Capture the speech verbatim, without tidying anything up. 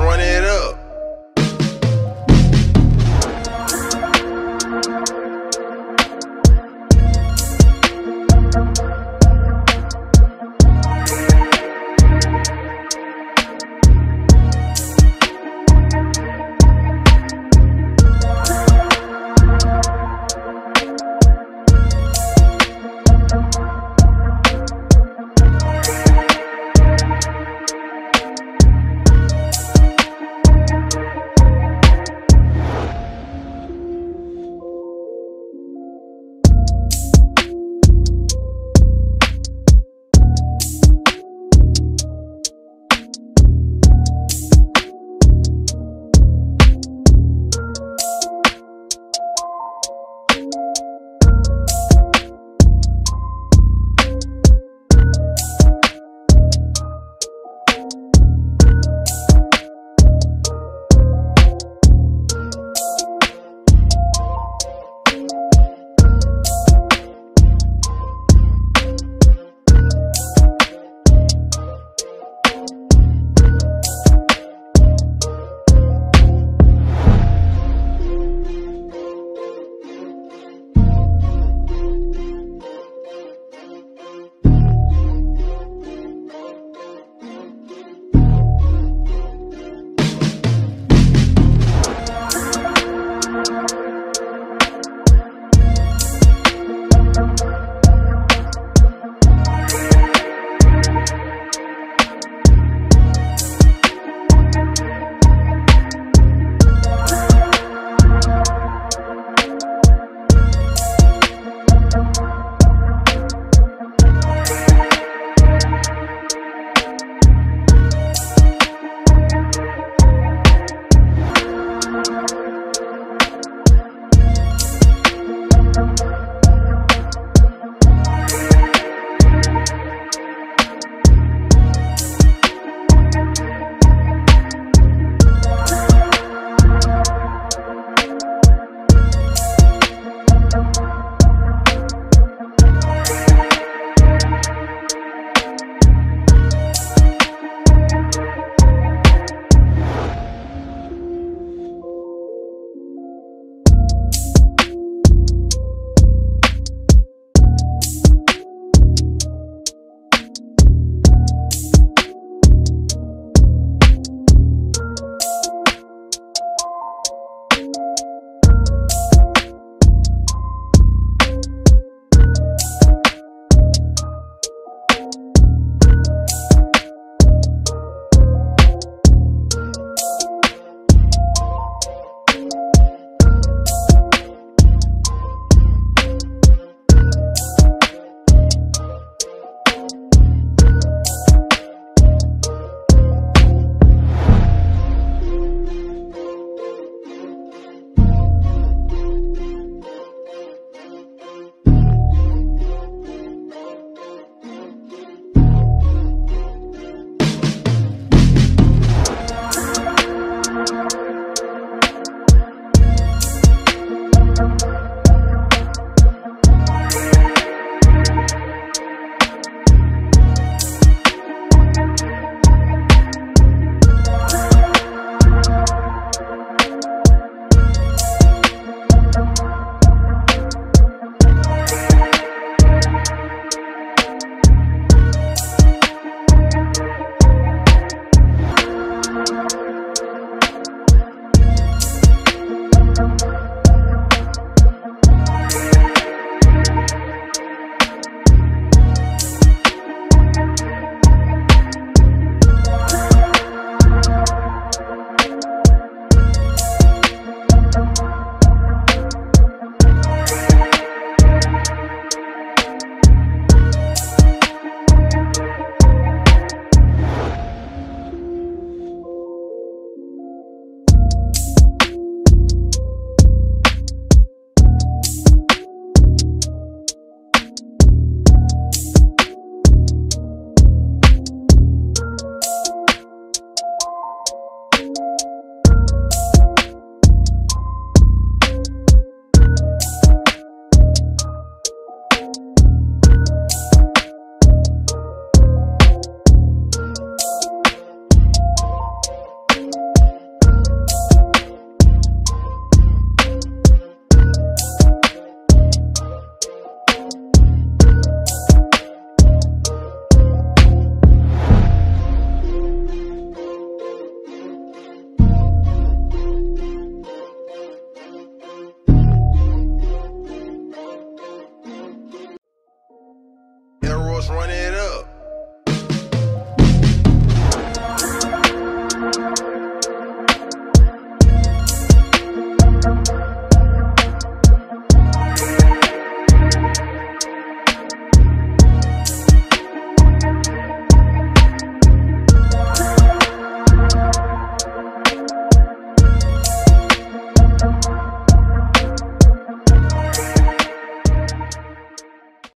running